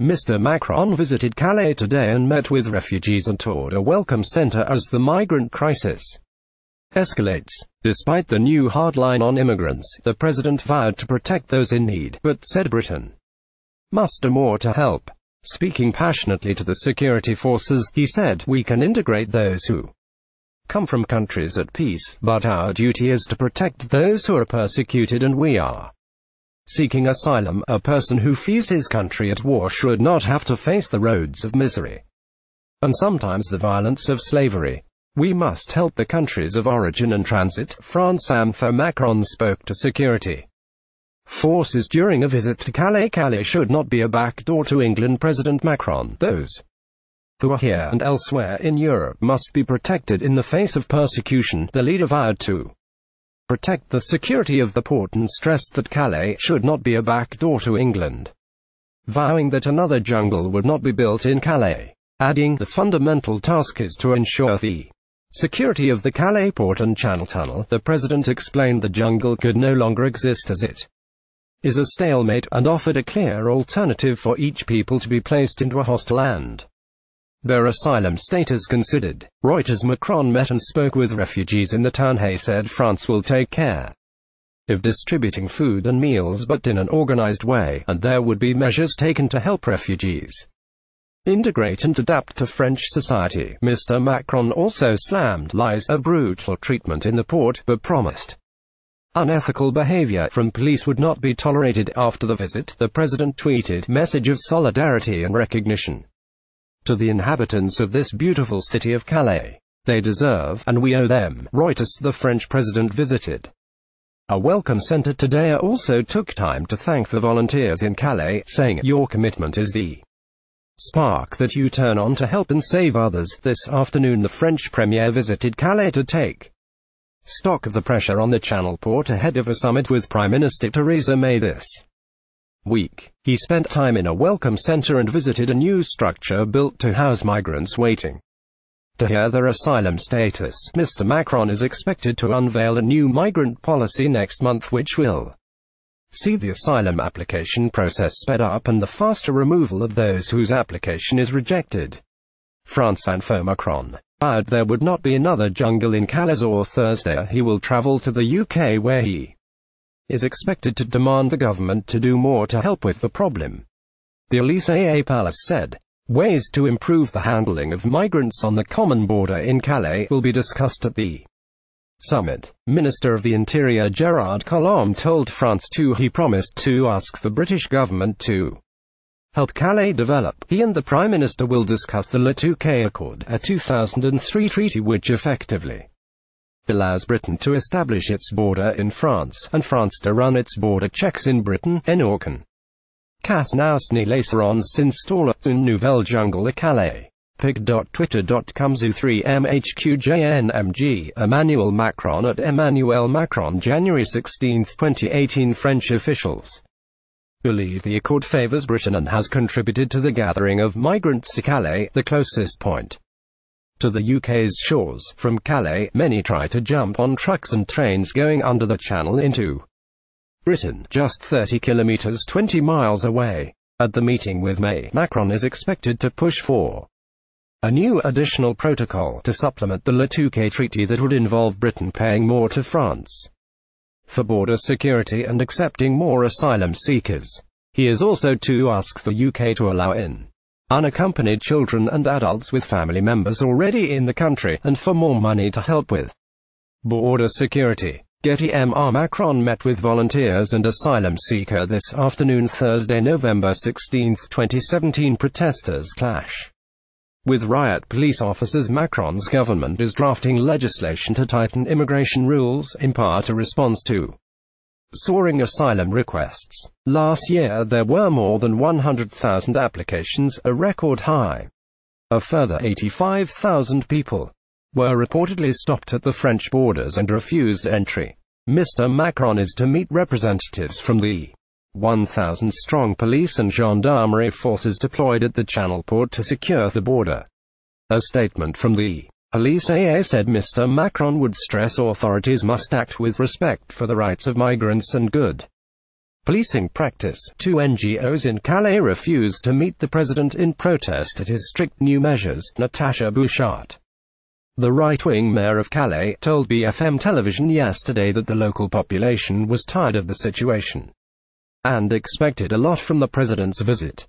Mr. Macron visited Calais today and met with refugees and toured a welcome center as the migrant crisis escalates. Despite the new hard line on immigrants, the president vowed to protect those in need, but said Britain must do more to help. Speaking passionately to the security forces, he said, "We can integrate those who come from countries at peace, but our duty is to protect those who are persecuted, and we are seeking asylum. A person who flees his country at war should not have to face the roads of misery and sometimes the violence of slavery. We must help the countries of origin and transit." France. Macron spoke to security forces during a visit to Calais. Calais should not be a backdoor to England, President Macron. Those who are here and elsewhere in Europe must be protected in the face of persecution. The leader vowed to protect the security of the port and stressed that Calais should not be a backdoor to England, vowing that another jungle would not be built in Calais, adding, "The fundamental task is to ensure the security of the Calais port and Channel Tunnel." The president explained the jungle could no longer exist as it is a stalemate, and offered a clear alternative for each people to be placed into a hostile and their asylum status considered. Reuters. Macron met and spoke with refugees in the town. He said France will take care of distributing food and meals, but in an organized way, and there would be measures taken to help refugees integrate and adapt to French society. Mr. Macron also slammed lies of brutal treatment in the port, but promised unethical behavior from police would not be tolerated. After the visit, the president tweeted, "Message of solidarity and recognition to the inhabitants of this beautiful city of Calais. They deserve, and we owe them." Reuters. The French president visited a welcome center today. Also took time to thank the volunteers in Calais, saying, "Your commitment is the spark that you turn on to help and save others." This afternoon the French premier visited Calais to take stock of the pressure on the Channel port ahead of a summit with Prime Minister Theresa May this week. He spent time in a welcome center and visited a new structure built to house migrants waiting to hear their asylum status. Mr. Macron is expected to unveil a new migrant policy next month, which will see the asylum application process sped up and the faster removal of those whose application is rejected. France. Macron vowed there would not be another jungle in Calais. On Thursday he will travel to the UK, where he is expected to demand the government to do more to help with the problem. The Elysée Palace said, "Ways to improve the handling of migrants on the common border in Calais will be discussed at the summit." Minister of the Interior Gerard Collomb told France 2 he promised to ask the British government to help Calais develop. He and the Prime Minister will discuss the Le Touquet Accord, a 2003 treaty which effectively allows Britain to establish its border in France, and France to run its border checks in Britain. Enorkan Cass now sni lacerons s'installe une nouvelle jungle à Calais. Pig.twitter.com Zu3MHQJNMG. Emmanuel Macron at Emmanuel Macron. January 16, 2018. French officials believe the accord favors Britain and has contributed to the gathering of migrants to Calais, the closest point to the UK's shores. From Calais, many try to jump on trucks and trains going under the Channel into Britain, just 30 kilometres 20 miles away. At the meeting with May, Macron is expected to push for a new additional protocol to supplement the Le Touquet Treaty that would involve Britain paying more to France for border security and accepting more asylum seekers. He is also to ask the UK to allow in unaccompanied children and adults with family members already in the country, and for more money to help with border security. Getty. Mr. Macron met with volunteers and asylum seekers this afternoon. Thursday, November 16, 2017. Protesters clash with riot police officers. Macron's government is drafting legislation to tighten immigration rules, in part a response to soaring asylum requests. Last year there were more than 100,000 applications, a record high. A further 85,000 people were reportedly stopped at the French borders and refused entry. Mr. Macron is to meet representatives from the 1,000-strong police and gendarmerie forces deployed at the Channel port to secure the border. A statement from the Elysee said Mr. Macron would stress authorities must act with respect for the rights of migrants and good policing practice. Two NGOs in Calais refused to meet the president in protest at his strict new measures. Natasha Bouchart, the right-wing mayor of Calais, told BFM television yesterday that the local population was tired of the situation and expected a lot from the president's visit.